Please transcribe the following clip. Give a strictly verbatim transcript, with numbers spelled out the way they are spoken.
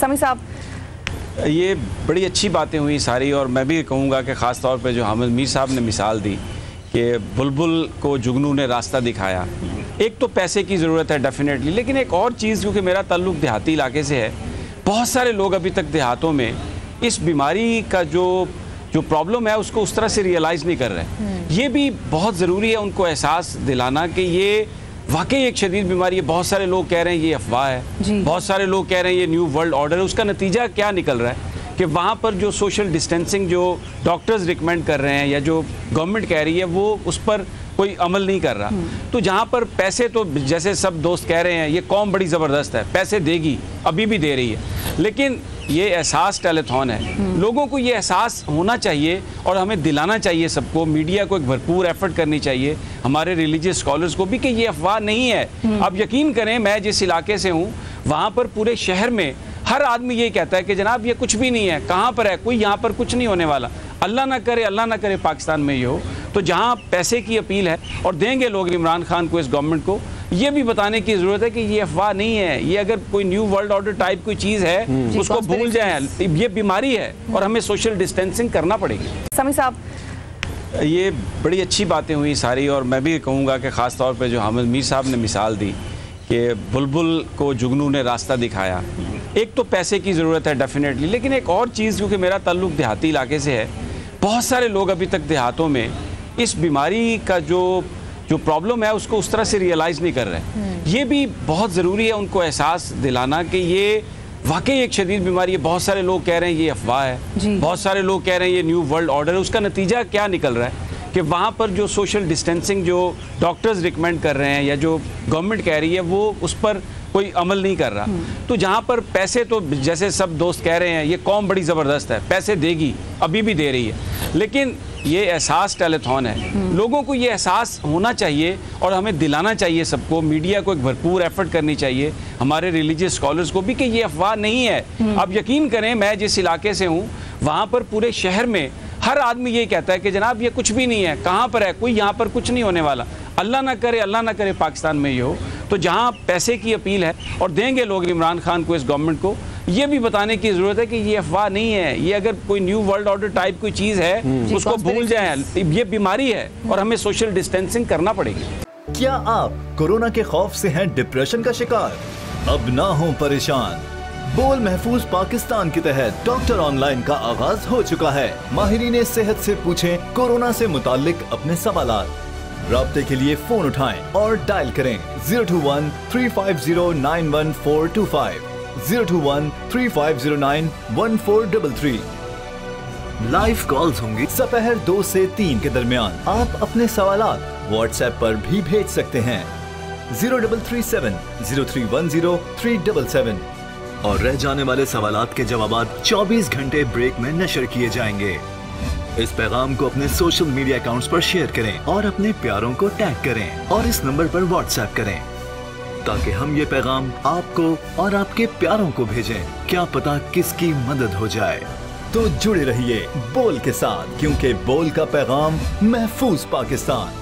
समी साहब, ये बड़ी अच्छी बातें हुई सारी, और मैं भी कहूँगा कि ख़ास तौर पे जो हामिद मीर साहब ने मिसाल दी कि बुलबुल को जुगनू ने रास्ता दिखाया। एक तो पैसे की ज़रूरत है डेफिनेटली, लेकिन एक और चीज़, क्योंकि मेरा ताल्लुक देहाती इलाके से है, बहुत सारे लोग अभी तक देहातों में इस बीमारी का जो जो प्रॉब्लम है उसको उस तरह से रियलाइज़ नहीं कर रहे। ये भी बहुत ज़रूरी है उनको एहसास दिलाना कि ये वाकई एक शदीद बीमारी है। बहुत सारे लोग कह रहे हैं ये अफवाह है, बहुत सारे लोग कह रहे हैं ये न्यू वर्ल्ड ऑर्डर है। उसका नतीजा क्या निकल रहा है कि वहाँ पर जो सोशल डिस्टेंसिंग जो डॉक्टर्स रिकमेंड कर रहे हैं या जो गवर्नमेंट कह रही है वो उस पर कोई अमल नहीं कर रहा। तो जहाँ पर पैसे, तो जैसे सब दोस्त कह रहे हैं ये कौम बड़ी ज़बरदस्त है, पैसे देगी, अभी भी दे रही है, लेकिन ये एहसास टेलीथॉन है। लोगों को ये एहसास होना चाहिए और हमें दिलाना चाहिए सबको, मीडिया को एक भरपूर एफर्ट करनी चाहिए, हमारे रिलीजियस स्कॉलर्स को भी, कि ये अफवाह नहीं है। आप यकीन करें, मैं जिस इलाके से हूँ वहाँ पर पूरे शहर में हर आदमी ये कहता है कि जनाब ये कुछ भी नहीं है, कहाँ पर है कोई, यहाँ पर कुछ नहीं होने वाला, अल्लाह ना करे, अल्लाह ना करे पाकिस्तान में ये हो। तो जहाँ पैसे की अपील है, और देंगे लोग इमरान खान को, इस गवर्नमेंट को ये भी बताने की ज़रूरत है कि ये अफवाह नहीं है, ये अगर कोई न्यू वर्ल्ड ऑर्डर टाइप कोई चीज़ है उसको भूल जाए, ये बीमारी है और हमें सोशल डिस्टेंसिंग करना पड़ेगी। समी साहब, ये बड़ी अच्छी बातें हुई सारी, और मैं भी कहूँगा कि ख़ास तौर पे जो हामिद मीर साहब ने मिसाल दी कि बुलबुल को जुगनू ने रास्ता दिखाया। एक तो पैसे की ज़रूरत है डेफिनेटली, लेकिन एक और चीज़, क्योंकि मेरा ताल्लुक देहाती इलाके से है, बहुत सारे लोग अभी तक देहातों में इस बीमारी का जो जो प्रॉब्लम है उसको उस तरह से रियलाइज़ नहीं कर रहे। ये भी बहुत ज़रूरी है उनको एहसास दिलाना कि ये वाकई एक शदीद बीमारी है। बहुत सारे लोग कह रहे हैं ये अफवाह है, बहुत सारे लोग कह रहे हैं ये न्यू वर्ल्ड ऑर्डर है। उसका नतीजा क्या निकल रहा है कि वहाँ पर जो सोशल डिस्टेंसिंग जो डॉक्टर्स रिकमेंड कर रहे हैं या जो गवर्नमेंट कह रही है वो उस पर कोई अमल नहीं कर रहा। तो जहाँ पर पैसे, तो जैसे सब दोस्त कह रहे हैं ये कौम बड़ी ज़बरदस्त है, पैसे देगी, अभी भी दे रही है, लेकिन ये एहसास टेलीथॉन है। लोगों को ये एहसास होना चाहिए और हमें दिलाना चाहिए सबको, मीडिया को एक भरपूर एफर्ट करनी चाहिए, हमारे रिलीजियस स्कॉलर्स को भी, कि ये अफवाह नहीं है। आप यकीन करें, मैं जिस इलाके से हूँ वहाँ पर पूरे शहर में हर आदमी ये कहता है कि जनाब ये कुछ भी नहीं है, कहाँ पर है कोई, यहाँ पर कुछ नहीं होने वाला, अल्लाह ना करे, अल्लाह ना करे पाकिस्तान में ये हो। तो जहाँ पैसे की अपील है, और देंगे लोग इमरान खान को, इस गवर्नमेंट को ये भी बताने की ज़रूरत है कि ये अफवाह नहीं है, ये अगर कोई न्यू वर्ल्ड ऑर्डर टाइप कोई चीज़ है उसको भूल जाए, ये बीमारी है और हमें सोशल डिस्टेंसिंग करना पड़ेगी। क्या आप कोरोना के खौफ से हैं डिप्रेशन का शिकार? अब ना हो परेशान। बोल महफूज पाकिस्तान के तहत डॉक्टर ऑनलाइन का आगाज हो चुका है। माहिरीन सेहत से पूछें कोरोना से मुतालिक अपने सवाल। राब्ते के लिए फोन उठाएं और डायल करें zero two one three five zero nine one four two five, zero two one three five zero nine one four double three. Live calls होंगी सपहर दो से तीन के दरमियान। आप अपने सवाल व्हाट्सएप पर भी भेज सकते हैं zero double three seven zero three one zero three double seven, और रह जाने वाले सवालात के जवाबात चौबीस घंटे ब्रेक में नशर किए जाएंगे। इस पैगाम को अपने सोशल मीडिया अकाउंट्स पर शेयर करें और अपने प्यारों को टैग करें और इस नंबर पर व्हाट्सएप करें, ताकि हम ये पैगाम आपको और आपके प्यारों को भेजें। क्या पता किसकी मदद हो जाए। तो जुड़े रहिए बोल के साथ, क्योंकि बोल का पैगाम महफूज पाकिस्तान।